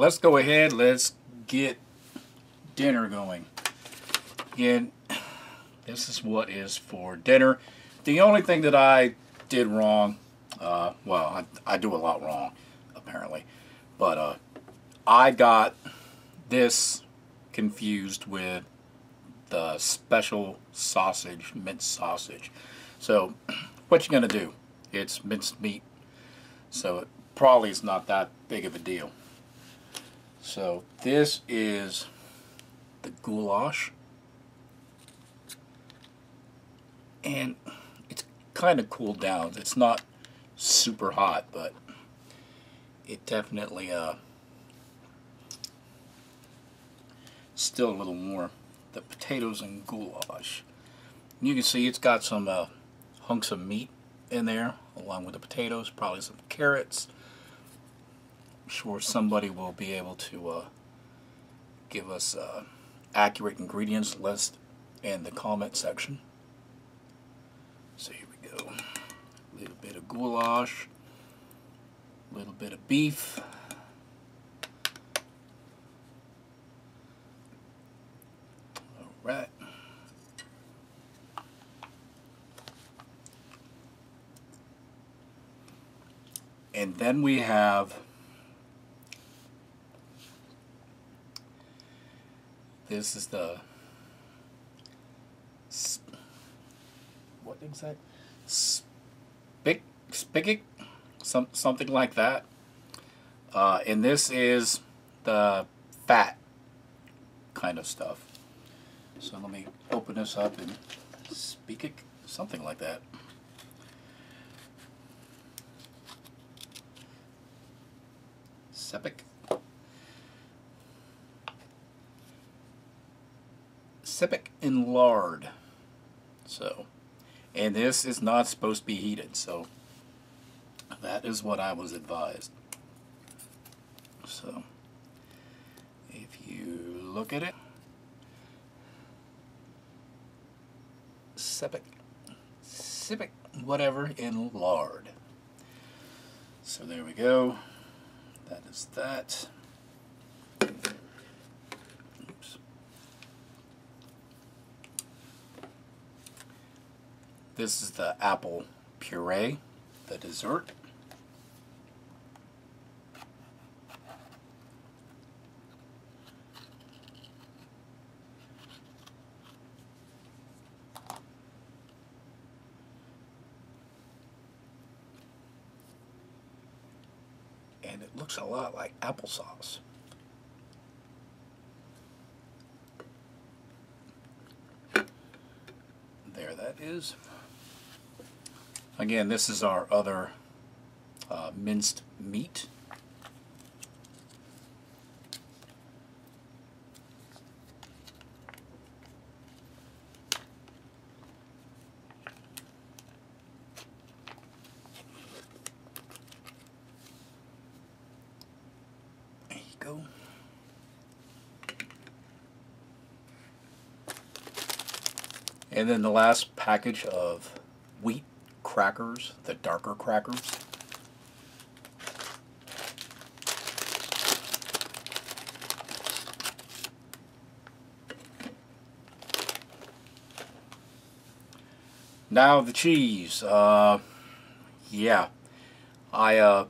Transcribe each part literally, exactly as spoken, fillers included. let's go ahead, let's get dinner going. Again, this is what is for dinner. The only thing that I did wrong, uh, well, I, I do a lot wrong, apparently, but uh, I got this confused with the special sausage, minced sausage. So what you're going to do, it's minced meat, so it probably is not that big of a deal. So this is the goulash, and it's kind of cooled down. It's not super hot, but it definitely uh still a little warm. The potatoes and goulash, and you can see it's got some uh, hunks of meat in there along with the potatoes, probably some carrots. I'm sure somebody will be able to uh, give us uh, accurate ingredients list in the comment section. So here we go, a little bit of goulash, a little bit of beef, all right, and then we have this is the what exact Spik, Spik, some something like that, uh, and this is the fat kind of stuff. So let me open this up and Spik, something like that. Sepik. Sepik in lard. So, and this is not supposed to be heated, so that is what I was advised. So, if you look at it, Sepik, Sepik, whatever, in lard. So there we go. That is that. This is the apple puree, the dessert. And it looks a lot like applesauce. There that is. Again, this is our other uh, minced meat. There you go. And then the last package of wheat crackers, the darker crackers. Now the cheese. Uh, yeah, I uh,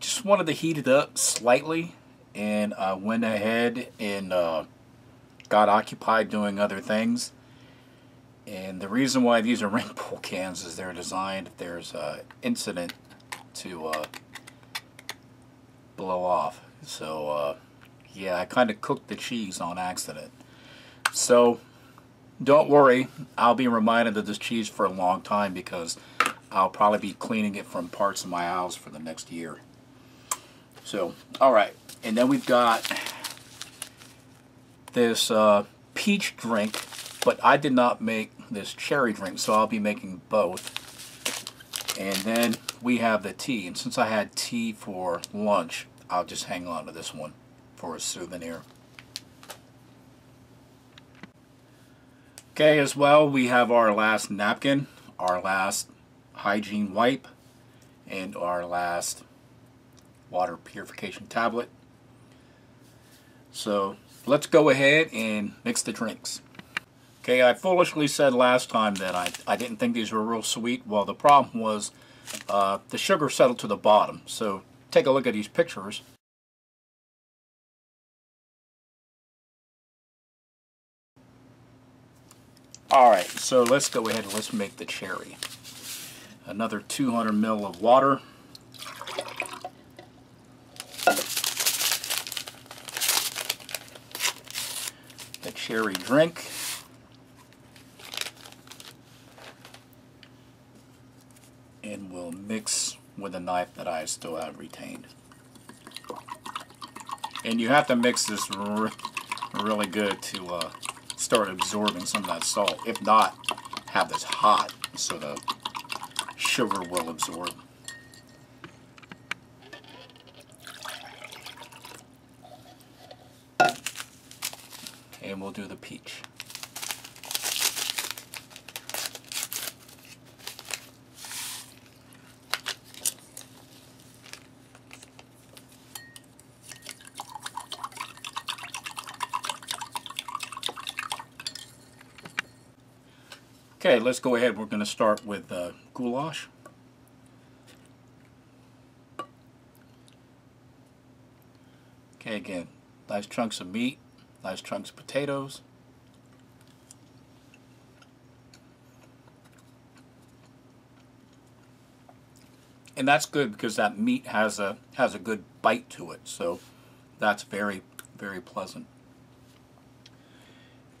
just wanted to heat it up slightly, and I went ahead and uh, got occupied doing other things. And the reason why these are ring pull cans is they're designed if there's an incident to uh, blow off. So, uh, yeah, I kind of cooked the cheese on accident. So, don't worry. I'll be reminded of this cheese for a long time because I'll probably be cleaning it from parts of my house for the next year. So, alright. And then we've got this uh, peach drink. But I did not make this cherry drink, so I'll be making both. And then we have the tea. And since I had tea for lunch, I'll just hang on to this one for a souvenir. Okay, as well, we have our last napkin, our last hygiene wipe, and our last water purification tablet. So let's go ahead and mix the drinks. Okay, I foolishly said last time that I, I didn't think these were real sweet. Well, the problem was uh, the sugar settled to the bottom. So take a look at these pictures. Alright, so let's go ahead and let's make the cherry. Another two hundred milliliters of water. The cherry drink. And we'll mix with a knife that I still have retained. And you have to mix this re really good to uh, start absorbing some of that salt. If not, have this hot so the sugar will absorb. And we'll do the peach. Okay, let's go ahead. We're going to start with uh, goulash. Okay, again, nice chunks of meat, nice chunks of potatoes. And that's good because that meat has a has a good bite to it. So that's very, very pleasant.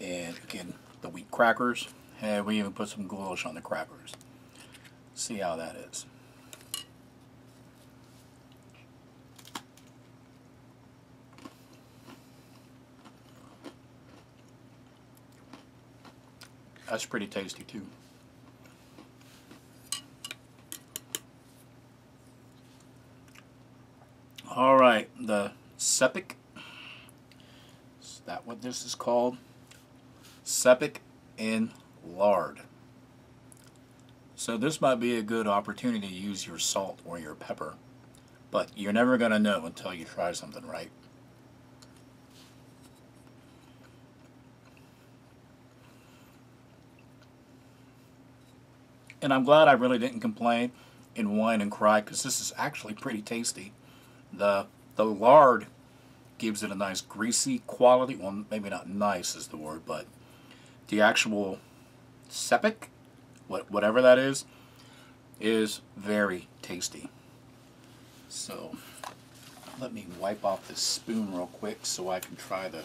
And again, the wheat crackers. And we even put some goulash on the crackers. See how that is. That's pretty tasty too. All right, the Szpik. Is that what this is called? Szpik in lard. So this might be a good opportunity to use your salt or your pepper, but you're never going to know until you try something, right? And I'm glad I really didn't complain and whine and cry, because this is actually pretty tasty. The the lard gives it a nice greasy quality. Well, maybe not nice is the word, but the actual Szpik, what whatever that is, is very tasty. So let me wipe off this spoon real quick so I can try the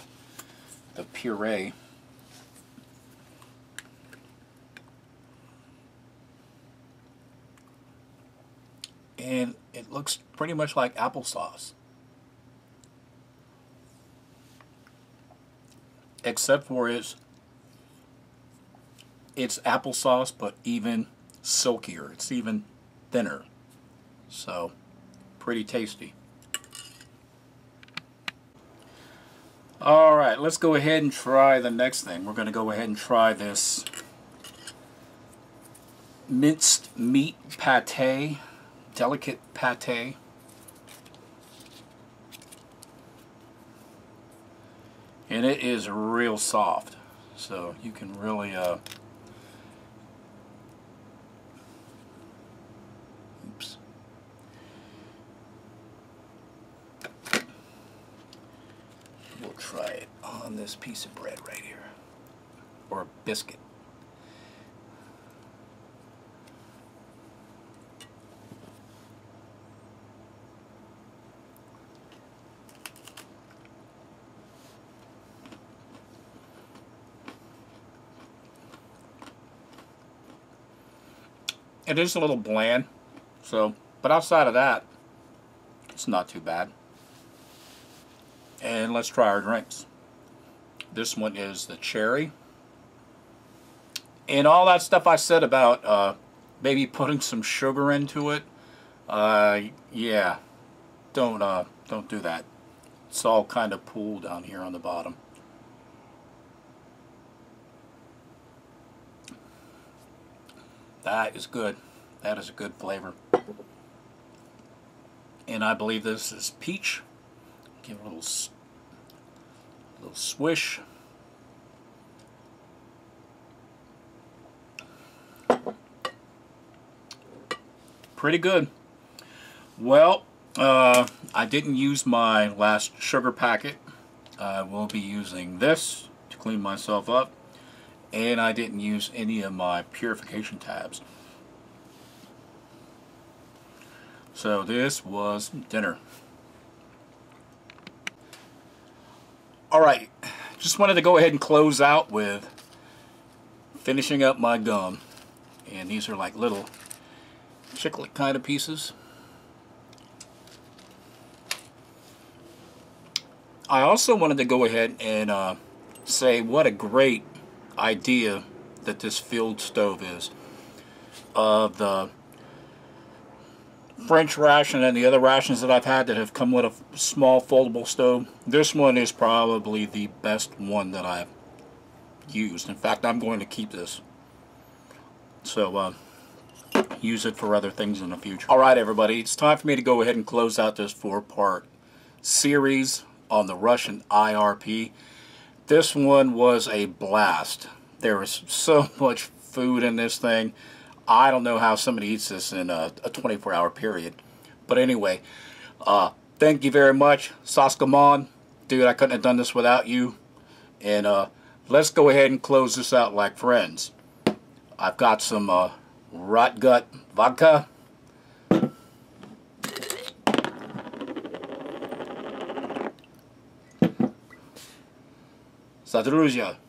the puree. And it looks pretty much like applesauce, except for it's It's applesauce, but even silkier. It's even thinner. So, pretty tasty. Alright, let's go ahead and try the next thing. We're going to go ahead and try this minced meat pate, delicate pate. And it is real soft. So, you can really... Uh, try it on this piece of bread right here, or a biscuit. It is a little bland, so, but outside of that, it's not too bad. And let's try our drinks. This one is the cherry. And all that stuff I said about uh, maybe putting some sugar into it, uh, yeah, don't uh, don't do that. It's all kind of pooled down here on the bottom. That is good. That is a good flavor. And I believe this is peach. Give it a little A little swish. Pretty good. Well, uh, I didn't use my last sugar packet. I will be using this to clean myself up, and I didn't use any of my purification tabs. So this was dinner. Alright, just wanted to go ahead and close out with finishing up my gum, and these are like little chiclet kind of pieces. I also wanted to go ahead and uh, say what a great idea that this field stove is. Of uh, the French ration and the other rations that I've had that have come with a small foldable stove, this one is probably the best one that I've used. In fact, I'm going to keep this. So, uh, use it for other things in the future. Alright everybody, it's time for me to go ahead and close out this four-part series on the Russian I R P. This one was a blast. There is so much food in this thing. I don't know how somebody eats this in a twenty-four hour period. But anyway, uh, thank you very much, Saskamon. Dude, I couldn't have done this without you. And uh, let's go ahead and close this out like friends. I've got some uh, rot gut vodka. Sadruja.